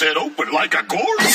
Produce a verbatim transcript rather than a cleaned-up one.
his head open like a gourd.